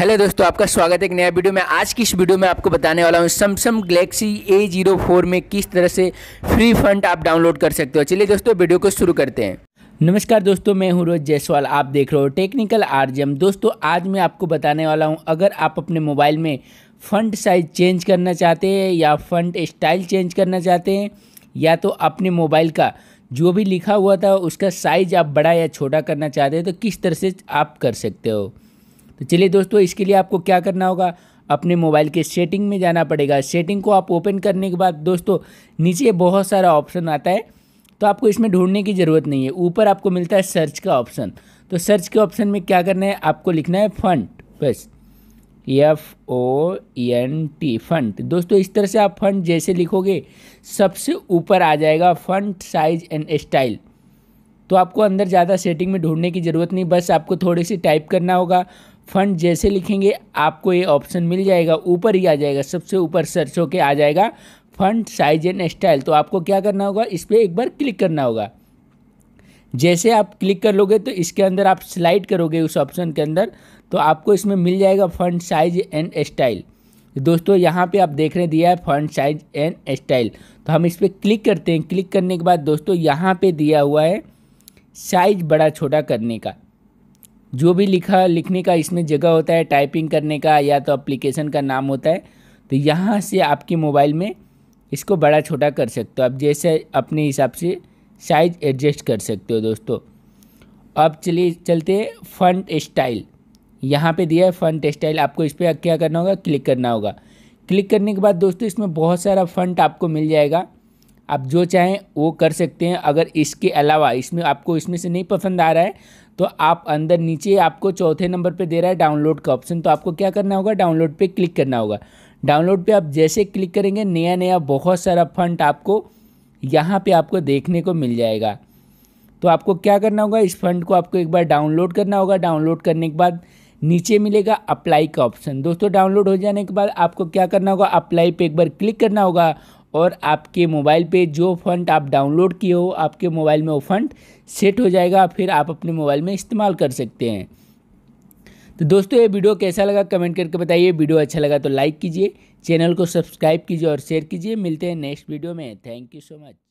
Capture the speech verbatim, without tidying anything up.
Hello दोस्तों, आपका स्वागत है एक नया वीडियो में। आज की इस वीडियो में आपको बताने वाला हूँ Samsung Galaxy A zero four में किस तरह से फ्री फंड आप डाउनलोड कर सकते हो। चलिए दोस्तों, वीडियो को शुरू करते हैं। नमस्कार दोस्तों, मैं हुरोज जायसवाल, आप देख रहे हो टेक्निकल आर्जन। दोस्तों, आज मैं आपको बताने वाला हूँ, अगर आप अपने मोबाइल में फ़ॉन्ट साइज़ चेंज करना चाहते हैं या फ़ॉन्ट स्टाइल चेंज करना चाहते हैं या तो अपने मोबाइल का जो भी लिखा हुआ था उसका साइज़ आप बड़ा या छोटा करना चाहते हो, तो किस तरह से आप कर सकते हो। तो चलिए दोस्तों, इसके लिए आपको क्या करना होगा, अपने मोबाइल के सेटिंग में जाना पड़ेगा। सेटिंग को आप ओपन करने के बाद दोस्तों नीचे बहुत सारा ऑप्शन आता है, तो आपको इसमें ढूंढने की ज़रूरत नहीं है। ऊपर आपको मिलता है सर्च का ऑप्शन, तो सर्च के ऑप्शन में क्या करना है, आपको लिखना है फंट, बस F O N T font. दोस्तों इस तरह से आप फंट जैसे लिखोगे सबसे ऊपर आ जाएगा फंट साइज एंड स्टाइल। तो आपको अंदर ज़्यादा सेटिंग में ढूंढने की ज़रूरत नहीं, बस आपको थोड़ी सी टाइप करना होगा। फंट जैसे लिखेंगे आपको ये ऑप्शन मिल जाएगा, ऊपर ही आ जाएगा, सबसे ऊपर सर्च होके आ जाएगा फंट साइज एंड स्टाइल। तो आपको क्या करना होगा, इस पर एक बार क्लिक करना होगा। जैसे आप क्लिक कर लोगे तो इसके अंदर आप स्लाइड करोगे उस ऑप्शन के अंदर, तो आपको इसमें मिल जाएगा फंट साइज एंड स्टाइल। दोस्तों यहाँ पे आप देख रहे दिया है फॉन्ट साइज एंड स्टाइल, तो हम इस पर क्लिक करते हैं। क्लिक करने के बाद दोस्तों यहाँ पर दिया हुआ है साइज बड़ा छोटा करने का, जो भी लिखा लिखने का इसमें जगह होता है, टाइपिंग करने का या तो एप्लीकेशन का नाम होता है, तो यहाँ से आपके मोबाइल में इसको बड़ा छोटा कर सकते हो। आप जैसे अपने हिसाब से साइज एडजस्ट कर सकते हो दोस्तों। अब चलिए चलते फॉन्ट स्टाइल, यहाँ पे दिया है फॉन्ट स्टाइल, आपको इस पर क्या करना होगा, क्लिक करना होगा। क्लिक करने के बाद दोस्तों इसमें बहुत सारा फॉन्ट आपको मिल जाएगा, आप जो चाहें वो कर सकते हैं। अगर इसके अलावा इसमें आपको इसमें से नहीं पसंद आ रहा है तो आप अंदर नीचे आपको चौथे नंबर पे दे रहा है डाउनलोड का ऑप्शन, तो आपको क्या करना होगा, डाउनलोड पे क्लिक करना होगा। डाउनलोड पे आप जैसे क्लिक करेंगे नया नया बहुत सारा फॉन्ट आपको यहाँ पे आपको देखने को मिल जाएगा। तो आपको क्या करना होगा, इस फॉन्ट को आपको एक बार डाउनलोड करना होगा। डाउनलोड करने के बाद नीचे मिलेगा अप्लाई का ऑप्शन। दोस्तों डाउनलोड हो जाने के बाद आपको क्या करना होगा, अप्लाई पे एक बार क्लिक करना होगा और आपके मोबाइल पे जो फंड आप डाउनलोड किए हो आपके मोबाइल में वो फंड सेट हो जाएगा, फिर आप अपने मोबाइल में इस्तेमाल कर सकते हैं। तो दोस्तों ये वीडियो कैसा लगा कमेंट करके बताइए, वीडियो अच्छा लगा तो लाइक कीजिए, चैनल को सब्सक्राइब कीजिए और शेयर कीजिए। मिलते हैं नेक्स्ट वीडियो में, थैंक यू सो मच।